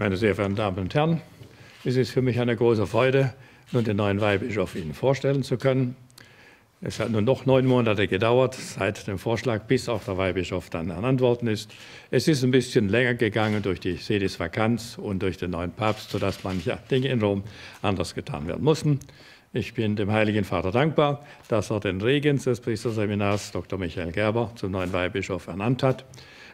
Meine sehr verehrten Damen und Herren, es ist für mich eine große Freude, nun den neuen Weihbischof Ihnen vorstellen zu können. Es hat nun noch 9 Monate gedauert, seit dem Vorschlag, bis auch der Weihbischof dann ernannt worden ist. Es ist ein bisschen länger gegangen durch die Sedisvakanz und durch den neuen Papst, sodass manche Dinge in Rom anders getan werden mussten. Ich bin dem Heiligen Vater dankbar, dass er den Regens des Priesterseminars, Dr. Michael Gerber, zum neuen Weihbischof ernannt hat.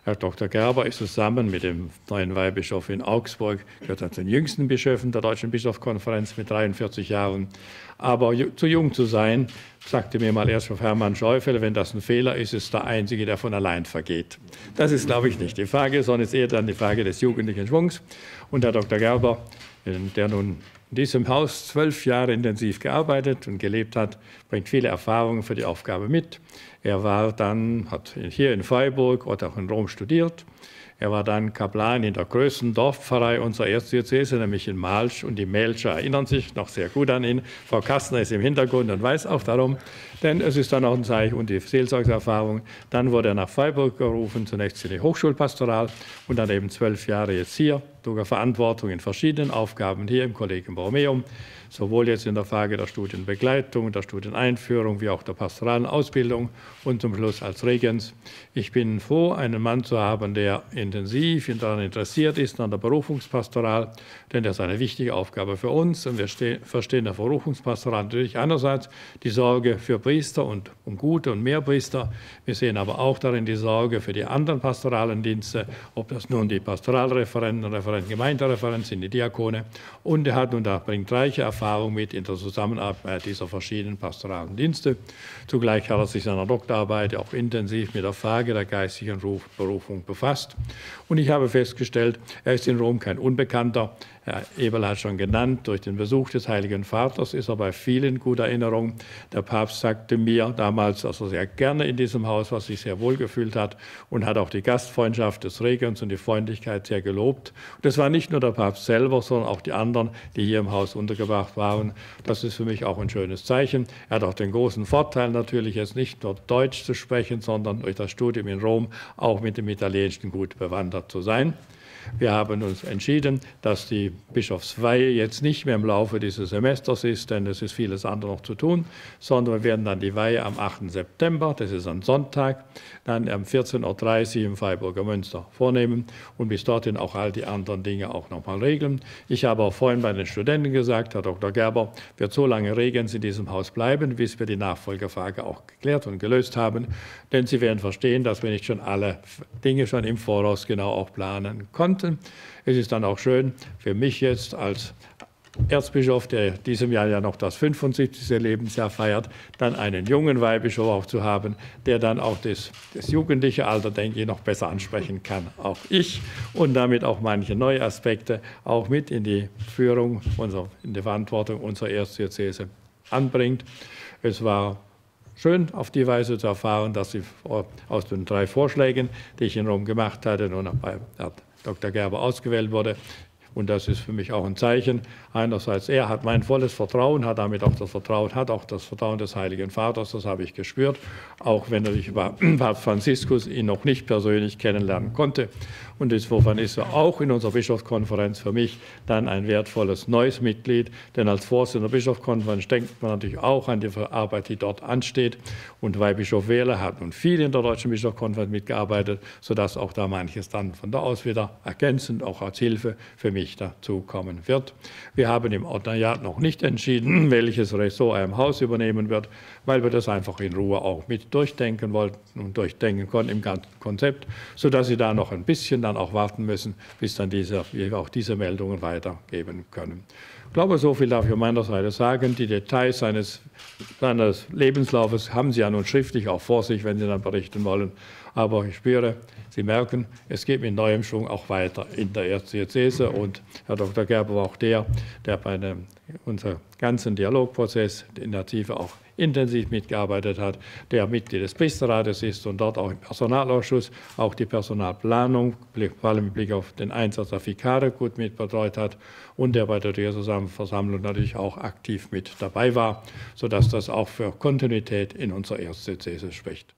Herr Dr. Gerber ist zusammen mit dem neuen Weihbischof in Augsburg, gehört zu den jüngsten Bischöfen der Deutschen Bischofskonferenz mit 43 Jahren. Aber zu jung zu sein, sagte mir mal Erzbischof Hermann Schäufel, wenn das ein Fehler ist, ist der Einzige, der von allein vergeht. Das ist, glaube ich, nicht die Frage, sondern ist eher dann die Frage des jugendlichen Schwungs. Und Herr Dr. Gerber, der nun in diesem Haus 12 Jahre intensiv gearbeitet und gelebt hat, bringt viele Erfahrungen für die Aufgabe mit. Er war dann, hat hier in Freiburg oder auch in Rom studiert. Er war dann Kaplan in der größten Dorfpfarrei unserer Erzdiözese, nämlich in Malsch. Und die Melscher erinnern sich noch sehr gut an ihn. Frau Kastner ist im Hintergrund und weiß auch darum, denn es ist dann auch ein Zeichen und die Seelsorgserfahrung. Dann wurde er nach Freiburg gerufen, zunächst in die Hochschulpastoral und dann eben 12 Jahre jetzt hier, sogar Verantwortung in verschiedenen Aufgaben hier im Collegium Borromeum, sowohl jetzt in der Frage der Studienbegleitung, der Studieneinführung, wie auch der pastoralen Ausbildung und zum Schluss als Regens. Ich bin froh, einen Mann zu haben, der intensiv daran interessiert ist, an der Berufungspastoral, denn das ist eine wichtige Aufgabe für uns. Und wir verstehen der Berufungspastoral natürlich einerseits die Sorge für Priester und um gute und mehr Priester. Wir sehen aber auch darin die Sorge für die anderen pastoralen Dienste, ob das nun die Pastoralreferenten, Gemeindereferenten sind, die Diakone. Und er hat nun da bringt reiche Erfahrung mit in der Zusammenarbeit dieser verschiedenen pastoralen Dienste. Zugleich hat er sich seiner Doktorarbeit auch intensiv mit der Frage der geistigen Berufung befasst. Und ich habe festgestellt, er ist in Rom kein Unbekannter. Herr Ebel hat schon genannt, durch den Besuch des Heiligen Vaters ist er bei vielen gut Erinnerungen. Der Papst sagte mir damals, dass er sehr gerne in diesem Haus war, sich sehr wohl gefühlt hat und hat auch die Gastfreundschaft des Regens und die Freundlichkeit sehr gelobt. Und das war nicht nur der Papst selber, sondern auch die anderen, die hier im Haus untergebracht waren. Das ist für mich auch ein schönes Zeichen. Er hat auch den großen Vorteil natürlich, jetzt nicht nur Deutsch zu sprechen, sondern durch das Studium in Rom auch mit dem Italienischen gut bewandert zu sein. Wir haben uns entschieden, dass die Bischofsweihe jetzt nicht mehr im Laufe dieses Semesters ist, denn es ist vieles andere noch zu tun, sondern wir werden dann die Weihe am 8. September, das ist am Sonntag, dann um 14:30 Uhr im Freiburger Münster vornehmen und bis dorthin auch all die anderen Dinge auch nochmal regeln. Ich habe auch vorhin bei den Studenten gesagt, Herr Dr. Gerber wird so lange Regens in diesem Haus bleiben, bis wir die Nachfolgerfrage auch geklärt und gelöst haben, denn Sie werden verstehen, dass wir nicht schon alle Dinge schon im Voraus genau auch planen konnten. Es ist dann auch schön für mich jetzt als Erzbischof, der diesem Jahr ja noch das 75. Lebensjahr feiert, dann einen jungen Weihbischof auch zu haben, der dann auch das jugendliche Alter, denke ich, noch besser ansprechen kann, auch ich, und damit auch manche neue Aspekte auch mit in die Führung, in die Verantwortung unserer Erzdiözese anbringt. Es war schön auf die Weise zu erfahren, dass Sie aus den 3 Vorschlägen, die ich in Rom gemacht hatte, nur noch bei Dr. Gerber ausgewählt wurde. Und das ist für mich auch ein Zeichen. Einerseits, er hat mein volles Vertrauen, hat damit auch das Vertrauen, hat auch das Vertrauen des Heiligen Vaters, das habe ich gespürt, auch wenn natürlich Papst Franziskus ihn noch nicht persönlich kennenlernen konnte. Und insofern ist er auch in unserer Bischofskonferenz für mich dann ein wertvolles neues Mitglied, denn als Vorsitzender der Bischofskonferenz denkt man natürlich auch an die Arbeit, die dort ansteht. Und Weihbischof Wehle hat nun viel in der Deutschen Bischofskonferenz mitgearbeitet, sodass auch da manches dann von da aus wieder ergänzend, auch als Hilfe für mich dazu kommen wird. Wir haben im Ordinariat noch nicht entschieden, welches Ressort er im Haus übernehmen wird, weil wir das einfach in Ruhe auch mit durchdenken wollten und durchdenken konnten im ganzen Konzept, sodass Sie da noch ein bisschen dann auch warten müssen, bis dann wir auch diese Meldungen weitergeben können. Ich glaube, so viel darf ich von meiner Seite sagen. Die Details seines Lebenslaufes haben Sie ja nun schriftlich auch vor sich, wenn Sie dann berichten wollen. Aber ich spüre, Sie merken, es geht mit neuem Schwung auch weiter in der Erzdiözese. Und Herr Dr. Gerber war auch der bei unserem ganzen Dialogprozess in der Tiefe auch intensiv mitgearbeitet hat, der Mitglied des Priesterrates ist und dort auch im Personalausschuss auch die Personalplanung, vor allem mit Blick auf den Einsatz der Vikare gut mitbetreut hat und der bei der Diözesanversammlung natürlich auch aktiv mit dabei war, sodass das auch für Kontinuität in unserer Erzdiözese spricht.